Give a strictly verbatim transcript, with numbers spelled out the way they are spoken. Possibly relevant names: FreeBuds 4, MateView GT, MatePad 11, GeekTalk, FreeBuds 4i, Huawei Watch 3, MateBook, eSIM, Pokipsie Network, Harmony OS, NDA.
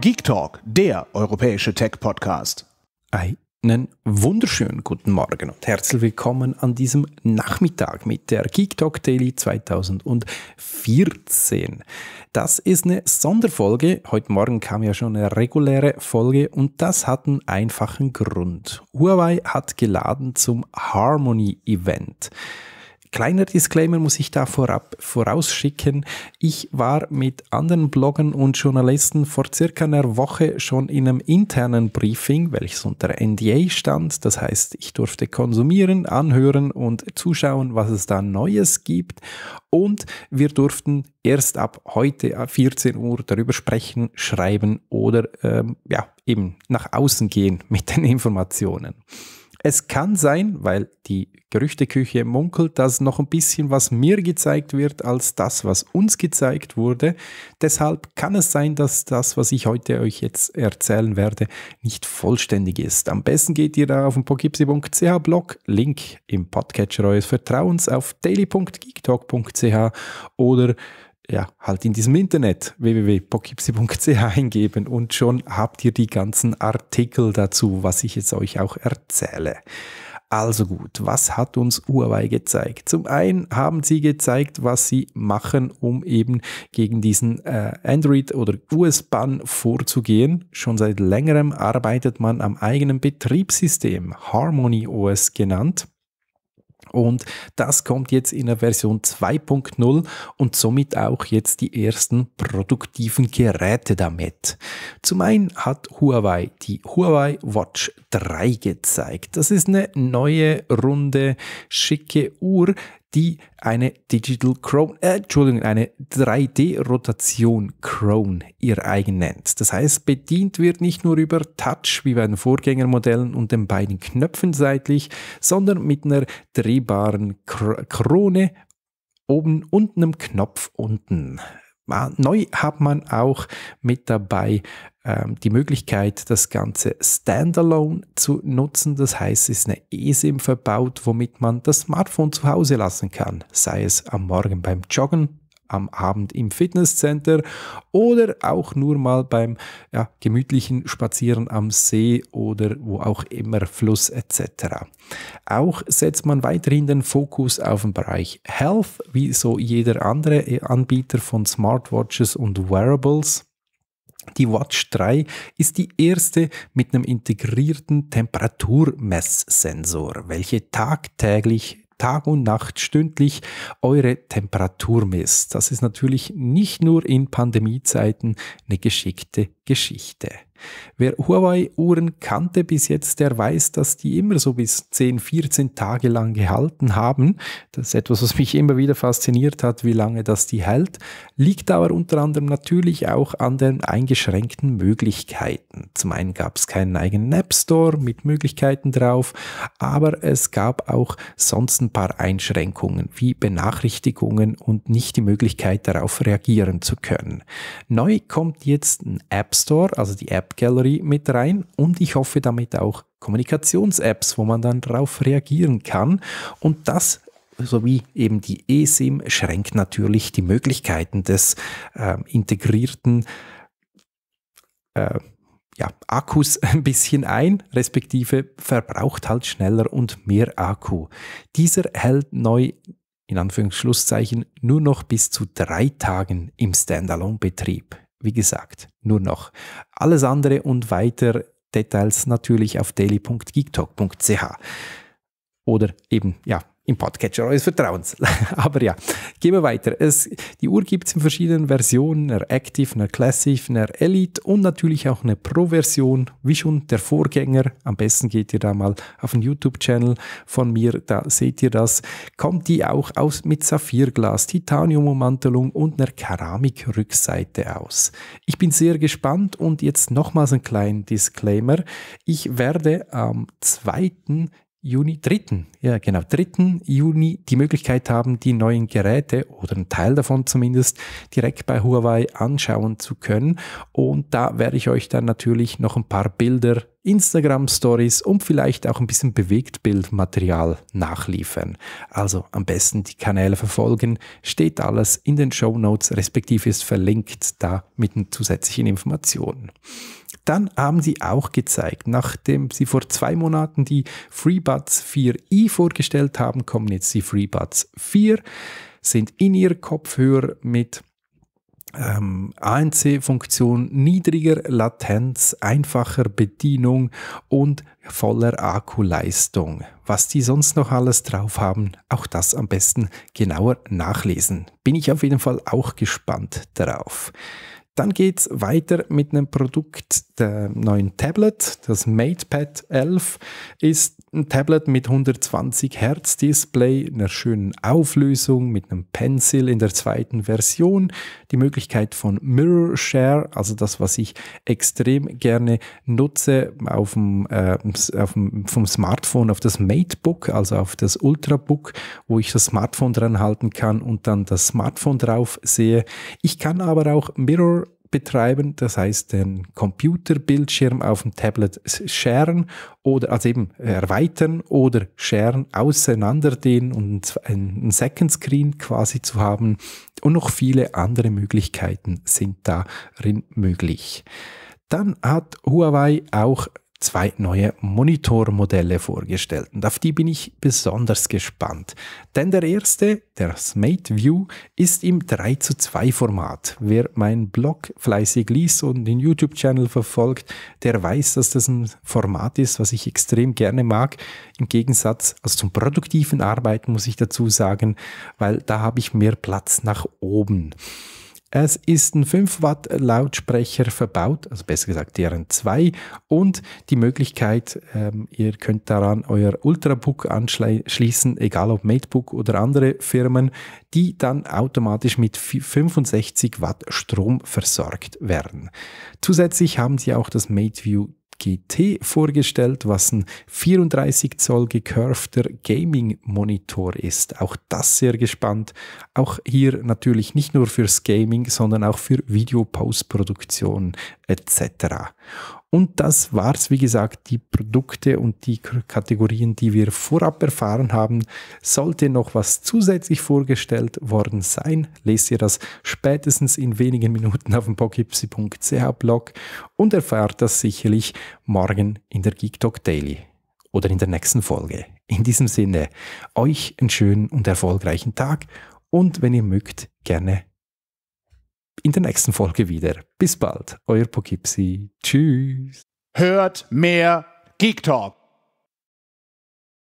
GeekTalk, der europäische Tech-Podcast. Einen wunderschönen guten Morgen und herzlich willkommen an diesem Nachmittag mit der GeekTalk Daily zwanzig vierzehn. Das ist eine Sonderfolge. Heute Morgen kam ja schon eine reguläre Folge und das hat einen einfachen Grund. Huawei hat geladen zum Harmony-Event. Kleiner Disclaimer muss ich da vorab vorausschicken. Ich war mit anderen Bloggern und Journalisten vor circa einer Woche schon in einem internen Briefing, welches unter N D A stand. Das heißt, ich durfte konsumieren, anhören und zuschauen, was es da Neues gibt. Und wir durften erst ab heute ab vierzehn Uhr darüber sprechen, schreiben oder ähm, ja, eben nach außen gehen mit den Informationen. Es kann sein, weil die Gerüchteküche munkelt, dass noch ein bisschen was mir gezeigt wird, als das, was uns gezeigt wurde. Deshalb kann es sein, dass das, was ich heute euch jetzt erzählen werde, nicht vollständig ist. Am besten geht ihr da auf den pokipsie punkt c h Blog, Link im Podcatcher eures Vertrauens auf daily punkt geektalk punkt c h oder ja, halt in diesem Internet w w w punkt pokipsie punkt c h eingeben und schon habt ihr die ganzen Artikel dazu, was ich jetzt euch auch erzähle. Also gut, was hat uns Huawei gezeigt? Zum einen haben sie gezeigt, was sie machen, um eben gegen diesen äh, Android- oder U S-Ban vorzugehen. Schon seit längerem arbeitet man am eigenen Betriebssystem, Harmony O S genannt. Und das kommt jetzt in der Version zwei punkt null und somit auch jetzt die ersten produktiven Geräte damit. Zum einen hat Huawei die Huawei Watch drei gezeigt. Das ist eine neue, runde, schicke Uhr, die eine Digital Crown, äh, Entschuldigung, eine drei D Rotation Crown ihr eigen nennt. Das heißt, bedient wird nicht nur über Touch wie bei den Vorgängermodellen und den beiden Knöpfen seitlich, sondern mit einer drehbaren Krone oben und einem Knopf unten. Neu hat man auch mit dabei ähm, die Möglichkeit, das Ganze standalone zu nutzen. Das heißt, es ist eine eSIM verbaut, womit man das Smartphone zu Hause lassen kann. Sei es am Morgen beim Joggen, am Abend im Fitnesscenter oder auch nur mal beim ja, gemütlichen Spazieren am See oder wo auch immer, Fluss et cetera. Auch setzt man weiterhin den Fokus auf den Bereich Health, wie so jeder andere Anbieter von Smartwatches und Wearables. Die Watch drei ist die erste mit einem integrierten Temperaturmesssensor, welche tagtäglich Tag und Nacht stündlich eure Temperatur misst. Das ist natürlich nicht nur in Pandemiezeiten eine geschickte Geschichte. Wer Huawei-Uhren kannte bis jetzt, der weiß, dass die immer so bis zehn, vierzehn Tage lang gehalten haben. Das ist etwas, was mich immer wieder fasziniert hat, wie lange das die hält. Liegt aber unter anderem natürlich auch an den eingeschränkten Möglichkeiten. Zum einen gab es keinen eigenen App Store mit Möglichkeiten drauf, aber es gab auch sonst ein paar Einschränkungen, wie Benachrichtigungen und nicht die Möglichkeit, darauf reagieren zu können. Neu kommt jetzt ein App Store, also die App Gallery mit rein und ich hoffe damit auch Kommunikations-Apps, wo man dann darauf reagieren kann und das sowie eben die eSIM schränkt natürlich die Möglichkeiten des äh, integrierten äh, ja, Akkus ein bisschen ein, respektive verbraucht halt schneller und mehr Akku. Dieser hält neu in Anführungsschlusszeichen nur noch bis zu drei Tagen im Standalone-Betrieb. Wie gesagt, nur noch. Alles andere und weiter Details natürlich auf daily punkt geektalk punkt c h oder eben, ja, im Podcatcher eures Vertrauens. Aber ja, gehen wir weiter. Es, die Uhr gibt es in verschiedenen Versionen, einer Active, einer Classic, einer Elite und natürlich auch eine Pro-Version, wie schon der Vorgänger. Am besten geht ihr da mal auf den YouTube-Channel von mir, da seht ihr das. Kommt die auch aus mit Saphirglas, Titaniumummantelung und einer Keramikrückseite aus. Ich bin sehr gespannt und jetzt nochmals einen kleinen Disclaimer. Ich werde am zweiten Juni, dritten, ja genau, dritten Juni die Möglichkeit haben, die neuen Geräte oder einen Teil davon zumindest direkt bei Huawei anschauen zu können. Und da werde ich euch dann natürlich noch ein paar Bilder Instagram-Stories und vielleicht auch ein bisschen Bewegtbildmaterial nachliefern. Also am besten die Kanäle verfolgen, steht alles in den Shownotes, respektive ist verlinkt da mit den zusätzlichen Informationen. Dann haben sie auch gezeigt, nachdem sie vor zwei Monaten die FreeBuds vier i vorgestellt haben, kommen jetzt die FreeBuds vier, sind In-Ear-Kopfhörer mit Ähm, A N C-Funktion, niedriger Latenz, einfacher Bedienung und voller Akkuleistung. Was die sonst noch alles drauf haben, auch das am besten genauer nachlesen. Bin ich auf jeden Fall auch gespannt darauf. Dann geht es weiter mit einem Produkt, dem neuen Tablet. Das MatePad elf ist ein Tablet mit hundertzwanzig Hertz Display, einer schönen Auflösung, mit einem Pencil in der zweiten Version. Die Möglichkeit von Mirror Share, also das, was ich extrem gerne nutze, auf dem, äh, auf dem, vom Smartphone auf das MateBook, also auf das Ultrabook, wo ich das Smartphone dran halten kann und dann das Smartphone drauf sehe. Ich kann aber auch Mirror betreiben, das heißt den Computerbildschirm auf dem Tablet sharen oder also eben erweitern oder sharen, auseinanderdehnen und einen Second Screen quasi zu haben, und noch viele andere Möglichkeiten sind darin möglich. Dann hat Huawei auch zwei neue Monitormodelle vorgestellt und auf die bin ich besonders gespannt. Denn der erste, das MateView, ist im drei zu zwei Format. Wer meinen Blog fleißig liest und den YouTube-Channel verfolgt, der weiß, dass das ein Format ist, was ich extrem gerne mag. Im Gegensatz also zum produktiven Arbeiten, muss ich dazu sagen, weil da habe ich mehr Platz nach oben. Es ist ein fünf Watt Lautsprecher verbaut, also besser gesagt deren zwei, und die Möglichkeit, ähm, ihr könnt daran euer Ultrabook anschließen, egal ob MateBook oder andere Firmen, die dann automatisch mit fünfundsechzig Watt Strom versorgt werden. Zusätzlich haben sie auch das MateView G T vorgestellt, was ein vierunddreißig Zoll gecurvter Gaming-Monitor ist. Auch das sehr gespannt. Auch hier natürlich nicht nur fürs Gaming, sondern auch für Video-Postproduktion et cetera. Und das war's, wie gesagt, die Produkte und die Kategorien, die wir vorab erfahren haben. Sollte noch was zusätzlich vorgestellt worden sein, lest ihr das spätestens in wenigen Minuten auf dem pokipsie punkt c h Blog und erfahrt das sicherlich morgen in der GeekTalk Daily oder in der nächsten Folge. In diesem Sinne, euch einen schönen und erfolgreichen Tag und wenn ihr mögt, gerne in der nächsten Folge wieder. Bis bald, euer Pokipsie. Tschüss. Hört mehr Geek Talk.